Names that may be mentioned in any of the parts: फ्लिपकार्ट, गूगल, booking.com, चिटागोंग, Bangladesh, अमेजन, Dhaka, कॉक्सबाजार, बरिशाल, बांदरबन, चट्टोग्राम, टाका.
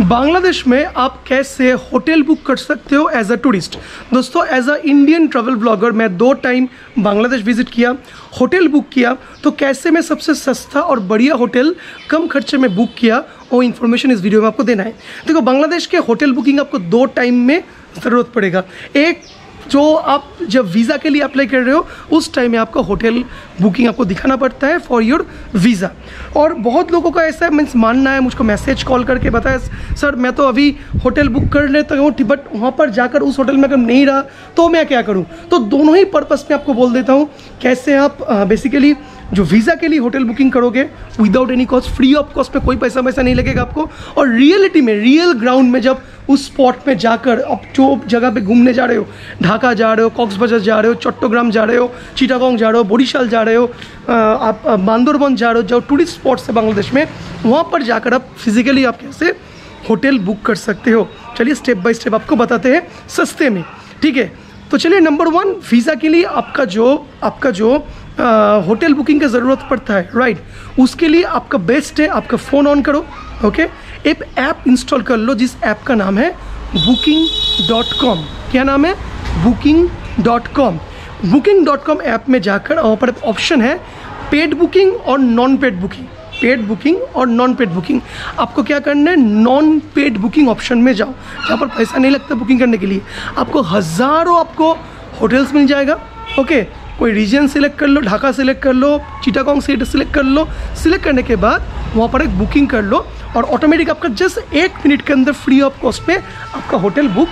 बांग्लादेश में आप कैसे होटल बुक कर सकते हो एज अ टूरिस्ट। दोस्तों, as a Indian travel blogger मैं 2 टाइम बांग्लादेश विज़िट किया, होटल बुक किया, तो कैसे मैं सबसे सस्ता और बढ़िया होटल कम खर्चे में बुक किया वो इन्फॉर्मेशन इस वीडियो में आपको देना है। देखो, बांग्लादेश के होटल बुकिंग आपको 2 टाइम में ज़रूरत पड़ेगा। एक, जो आप जब वीज़ा के लिए अप्लाई कर रहे हो उस टाइम में आपका होटल बुकिंग आपको दिखाना पड़ता है फॉर योर वीज़ा। और बहुत लोगों का ऐसा मीन्स मानना है, मुझको मैसेज कॉल करके बताया, सर मैं तो अभी होटल बुक कर लेता हूँ बट वहाँ पर जाकर उस होटल में अगर नहीं रहा तो मैं क्या करूँ। तो दोनों ही पर्पस में आपको बोल देता हूँ कैसे आप बेसिकली जो वीज़ा के लिए होटल बुकिंग करोगे without any cost, free of cost पे, कोई पैसा नहीं लगेगा आपको। और रियलिटी में, रियल ग्राउंड में जब उस स्पॉट में जाकर आप जो जगह पे घूमने जा रहे हो, ढाका जा रहे हो, कॉक्सबाजार जा रहे हो, चट्टोग्राम जा रहे हो, चिटागोंग जा रहे हो, बरिशाल जा रहे हो, आप बांदरबन जा रहे हो, जो टूरिस्ट स्पॉट्स है बांग्लादेश में, वहाँ पर जाकर आप फिजिकली आप कैसे होटल बुक कर सकते हो। चलिए स्टेप बाय स्टेप आपको बताते हैं सस्ते में, ठीक है। तो चलिए, नंबर 1, वीज़ा के लिए आपका जो होटल बुकिंग की ज़रूरत पड़ता है, राइट, उसके लिए आपका बेस्ट है आपका फ़ोन ऑन करो, ओके। एक ऐप इंस्टॉल कर लो जिस ऐप का नाम है booking.com। क्या नाम है? booking.com। booking.com ऐप में जाकर वहाँ पर ऑप्शन है पेड बुकिंग और non paid booking. Paid booking और नॉन पेड बुकिंग, आपको क्या करना है, नॉन पेड बुकिंग ऑप्शन में जाओ जहाँ पर पैसा नहीं लगता बुकिंग करने के लिए। आपको हज़ारों आपको होटल्स मिल जाएगा, ओके। कोई रीजन सिलेक्ट कर लो, ढाका सिलेक्ट कर लो, चिटागोंग सिलेक्ट कर लो। सिलेक्ट करने के बाद वहाँ पर एक बुकिंग कर लो और ऑटोमेटिक आपका जस्ट 1 मिनट के अंदर फ्री ऑफ कॉस्ट पे आपका होटल बुक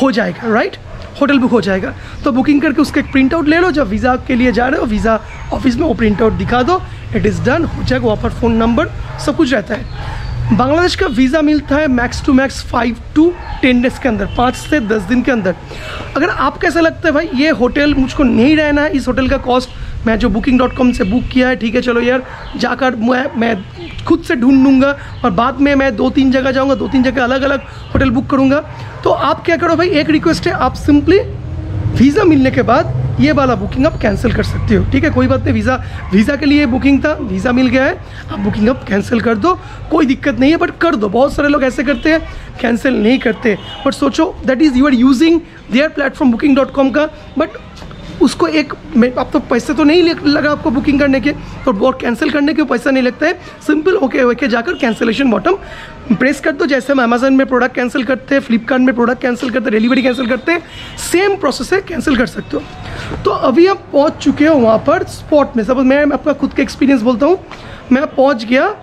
हो जाएगा, राइट, होटल बुक हो जाएगा। तो बुकिंग करके उसका एक प्रिंट आउट ले लो, जब वीज़ा के लिए जा रहे हो वीज़ा ऑफिस में वो प्रिंट आउट दिखा दो, इट इज़ डन, हो जाएगा। वहाँ पर फ़ोन नंबर सब कुछ रहता है। बांग्लादेश का वीज़ा मिलता है max to max 5 to 10 days के अंदर, 5 से 10 दिन के अंदर। अगर आप कैसा लगता है भाई ये होटल मुझको नहीं रहना है, इस होटल का कॉस्ट मैं जो booking.com से बुक किया है, ठीक है, चलो यार जाकर मैं खुद से ढूंढ लूँगा और बाद में मैं 2-3 जगह जाऊँगा, 2-3 जगह अलग अलग होटल बुक करूँगा। तो आप क्या करो भाई, एक रिक्वेस्ट है, आप सिंपली वीज़ा मिलने के बाद ये वाला बुकिंग आप कैंसिल कर सकते हो, ठीक है, कोई बात नहीं। वीज़ा के लिए बुकिंग था, वीज़ा मिल गया है, आप बुकिंग आप कैंसिल कर दो, कोई दिक्कत नहीं है, बट कर दो। बहुत सारे लोग ऐसे करते हैं, कैंसिल नहीं करते, बट सोचो that is you are using their platform booking.com का, बट उसको एक आप तो पैसे तो नहीं लगा आपको बुकिंग करने के, तो बोर्ड कैंसिल करने के पैसा नहीं लगता है। सिंपल ओके जाकर कैंसिलेशन बॉटम प्रेस कर दो, जैसे हम अमेजन में प्रोडक्ट कैंसिल करते हैं, फ्लिपकार्ट में प्रोडक्ट कैंसिल करते हैं, डिलीवरी कैंसिल करते हैं, सेम प्रोसेस है, कैंसिल कर सकते हो। तो अभी आप पहुँच चुके हो वहाँ पर स्पॉट में। सपोज मैं आपका खुद का एक्सपीरियंस बोलता हूँ, मैं पहुँच गया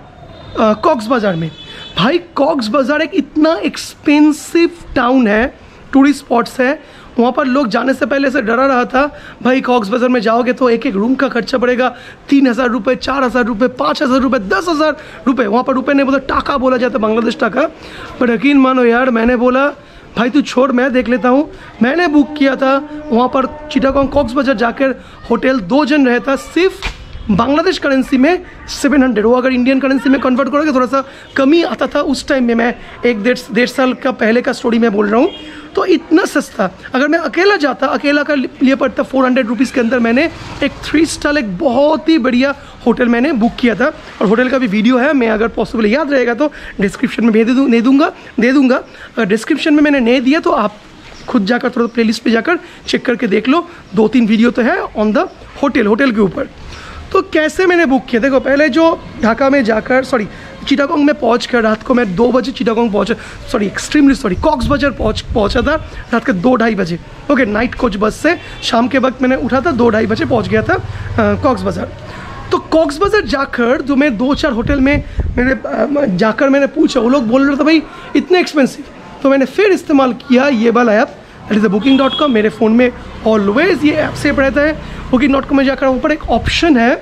कॉक्स बाज़ार में। भाई कॉक्स बाज़ार एक इतना एक्सपेंसिव टाउन है, टूरिस्ट स्पॉट्स है, वहाँ पर लोग जाने से पहले से डरा रहा था, भाई कॉक्सबाजार में जाओगे तो एक रूम का खर्चा पड़ेगा 3000 रुपये, 4000 रुपये, 5000 रुपये, 10000 रुपये। वहाँ पर रुपये नहीं बोला, टाका बोला जाता है बांग्लादेश, टाका। पर यकीन मानो यार, मैंने बोला भाई तू छोड़ मैं देख लेता हूँ। मैंने बुक किया था वहाँ पर चिटागोंग कॉक्सबाजार जाकर होटल, 2 जन रहता, सिर्फ बांग्लादेश करेंसी में 700। वो अगर इंडियन करेंसी में कन्वर्ट करोगे थोड़ा सा कमी आता था उस टाइम में, मैं एक 1.5 साल का पहले का स्टोरी मैं बोल रहा हूँ। तो इतना सस्ता, अगर मैं अकेला जाता, अकेला का लिए पड़ता 400 रुपीज़ के अंदर मैंने एक 3 स्टार एक बहुत ही बढ़िया होटल मैंने बुक किया था। और होटल का भी वीडियो है, मैं अगर पॉसिबल याद रहेगा तो डिस्क्रिप्शन में दे दूँगा। अगर डिस्क्रिप्शन में मैंने नहीं दिया तो आप खुद जाकर थोड़ा प्ले लिस्ट पर जाकर चेक करके देख लो, 2-3 वीडियो तो है ऑन द होटल के ऊपर। तो कैसे मैंने बुक किया, देखो, पहले जो ढाका में जाकर, सॉरी चिटागोंग में पहुँच कर, रात को मैं 2 बजे चिटागोंग पहुँचा, कॉक्सबाजार पहुँचा था रात के 2-2:30 बजे, ओके। नाइट कोच बस से शाम के वक्त मैंने उठा था, 2-2:30 बजे पहुँच गया था कॉक्सबाजार। तो कॉक्सबाजार जाकर जो मैं 2-4 होटल में मैंने जाकर मैंने पूछा, वो लोग बोल रहे थे भाई इतने एक्सपेंसिव। तो मैंने फिर इस्तेमाल किया ये वाला app, that is the booking.com। मेरे फ़ोन में ऑलवेज़ ये ऐप सेव रहता है। booking.com में जाकर ऊपर एक ऑप्शन है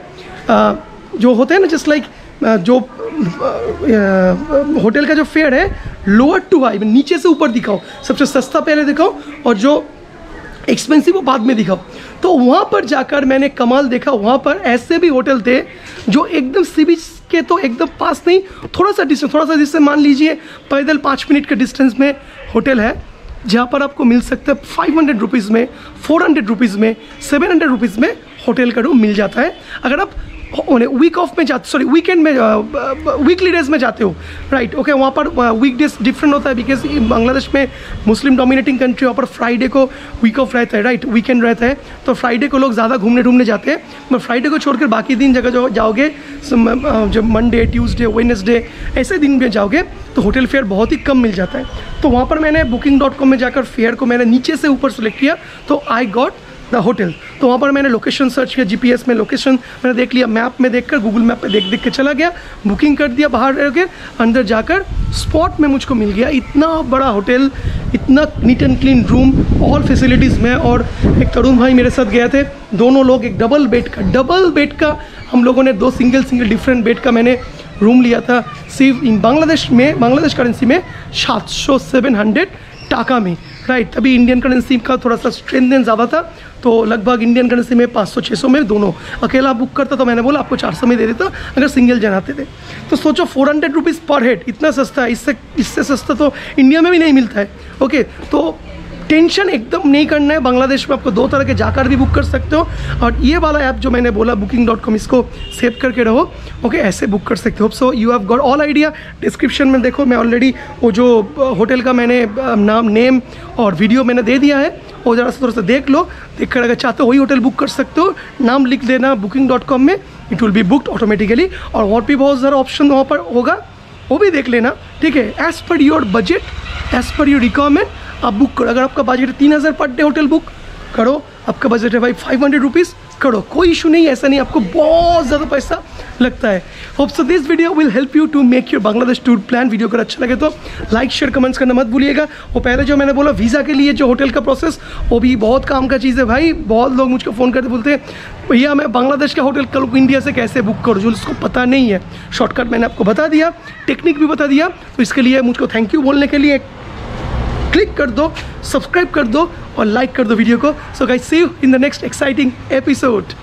जो होता है ना, जस्ट लाइक जो होटल का जो फेयर है लोअर टू हाई, नीचे से ऊपर दिखाओ, सबसे सस्ता पहले दिखाओ और जो एक्सपेंसिव वो बाद में दिखाओ। तो वहाँ पर जाकर मैंने कमाल देखा, वहाँ पर ऐसे भी होटल थे जो एकदम सी बीच के तो एकदम पास नहीं, थोड़ा सा डिस्टेंस मान लीजिए पैदल 5 मिनट के डिस्टेंस में होटल है, जहाँ पर आपको मिल सकता है 500 रुपीज़ में, 400 रुपीज़ में, 700 रुपीज़ में होटल का रूम मिल जाता है। अगर आप मैंने वीक ऑफ में जाते सॉरी वीकेंड में वीकली डेज में जाते हो राइट ओके वहाँ पर वीक डेज डिफरेंट होता है बिकॉज बांग्लादेश में मुस्लिम डोमिनेटिंग कंट्री वहाँ पर फ्राइडे को वीक ऑफ रहता है राइट वीकेंड रहता है तो फ्राइडे को लोग ज़्यादा घूमने ढूमने जाते हैं मैं फ्राइडे को छोड़कर बाकी दिन जगह जाओगे जो मंडे ट्यूसडे वेडनेसडे ऐसे दिन में जाओगे तो होटल फेयर बहुत ही कम मिल जाता है तो वहाँ पर मैंने booking.com में जाकर फेयर को मैंने नीचे से ऊपर सेलेक्ट किया तो आई गॉट द होटल। तो वहाँ पर मैंने लोकेशन सर्च किया जीपीएस में लोकेशन मैंने देख लिया मैप में देखकर गूगल मैप पे देख देख के चला गया बुकिंग कर दिया बाहर रह के अंदर जाकर स्पॉट में मुझको मिल गया इतना बड़ा होटल इतना neat and clean room all facilities में। और एक तरुण भाई मेरे साथ गए थे दोनों लोग एक डबल बेड का हम लोगों ने दो सिंगल डिफरेंट बेड का मैंने रूम लिया था सिर्फ बांग्लादेश करेंसी में 700 टाका में राइट। अभी इंडियन करेंसी का थोड़ा सा स्ट्रेंथन ज़्यादा था तो लगभग इंडियन करेंसी में 500-600 में दोनों अकेला बुक करता तो मैंने बोला आपको 400 में दे देता अगर सिंगल जन आते थे तो सोचो 400 रुपीज़ पर हेड इतना सस्ता है इससे सस्ता तो इंडिया में भी नहीं मिलता है ओके। तो टेंशन एकदम नहीं करना है बांग्लादेश में आपको दो तरह के जाकर भी बुक कर सकते हो और ये वाला ऐप जो मैंने बोला booking.com इसको सेव करके रहो ओके ऐसे बुक कर सकते हो। So you have got all idea description में देखो मैं ऑलरेडी वो जो होटल का मैंने नाम नेम और वीडियो मैंने दे दिया है वो ज़रा थोड़ा सा देख लो देख कर अगर चाहते हो वही होटल बुक कर सकते हो नाम लिख देना booking.com में it will be booked automatically और भी बहुत सारा ऑप्शन वहाँ पर होगा वो भी देख लेना ठीक है as per your budget as per your requirement आप बुक करो। अगर आपका बजट है 3000 पर डे होटल बुक करो आपका बजट है भाई 500 रुपीज़ करो कोई इशू नहीं ऐसा नहीं आपको बहुत ज़्यादा पैसा लगता है। Hope so this video will help you to make your Bangladesh tour plan. Video अगर अच्छा लगे तो लाइक शेयर कमेंट्स करना मत भूलिएगा। वो पहले जो मैंने बोला वीज़ा के लिए जो होटल का प्रोसेस वो भी बहुत काम का चीज़ है भाई बहुत लोग मुझको फ़ोन करके बोलते हैं भैया मैं बांग्लादेश का होटल कल इंडिया से कैसे बुक करूँ जो उसको पता नहीं है। शॉर्टकट मैंने आपको बता दिया टेक्निक भी बता दिया तो इसके लिए मुझको थैंक यू बोलने के लिए क्लिक कर दो सब्सक्राइब कर दो और लाइक कर दो वीडियो को। So guys see you in the next exciting episode.